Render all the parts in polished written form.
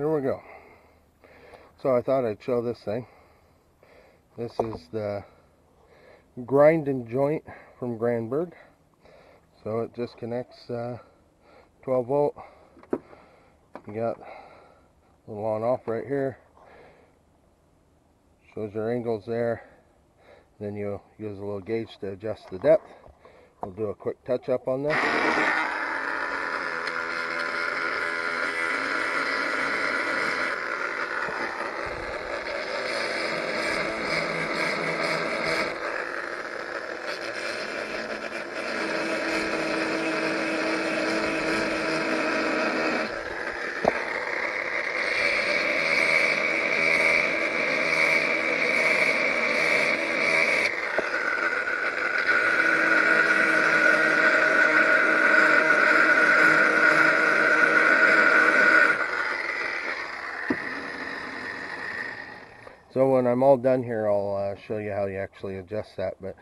there we go. So I thought I'd show this thing. This is the grind and joint from Granberg. So it just connects 12 volt. You got a little on off right here. Shows your angles there. Then you use a little gauge to adjust the depth. We'll do a quick touch up on this. So when I'm all done here, I'll show you how you actually adjust that. But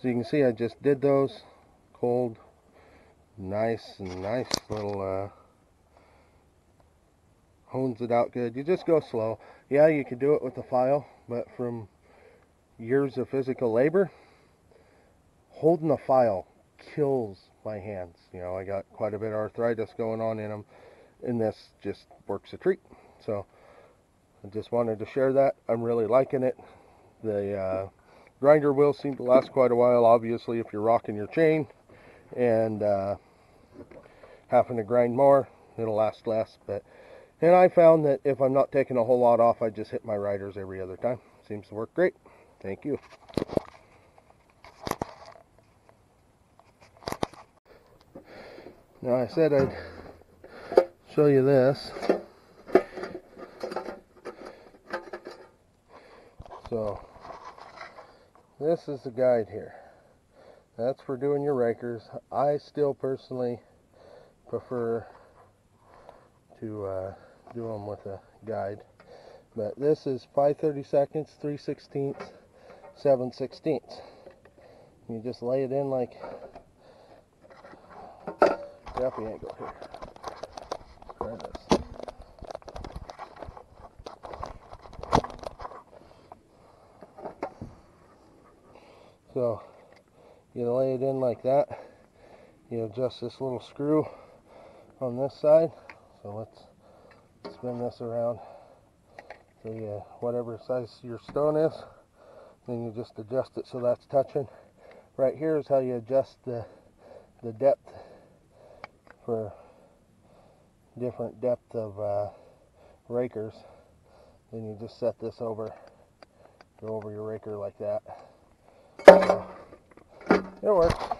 so you can see, I just did those cold, nice little hones it out good. You just go slow. Yeah, you could do it with a file, but from years of physical labor, holding a file kills my hands. You know, I got quite a bit of arthritis going on in them, and this just works a treat. So I just wanted to share that. I'm really liking it. The grinder wheels seem to last quite a while, obviously, if you're rocking your chain and having to grind more, it'll last less. And I found that if I'm not taking a whole lot off, I just hit my riders every other time. Seems to work great. Thank you. Now I said I'd show you this. So this is the guide here. That's for doing your rakers. I still personally prefer to do them with a guide. But this is 5/32, 3/16, 7/16. You just lay it in like crappy angle here. Try this. So you lay it in like that. You adjust this little screw on this side. So let's spin this around. So you, whatever size your stone is, then you just adjust it so that's touching. Right here is how you adjust the depth for different depth of rakers. Then you just set this over, go over your raker like that. It works.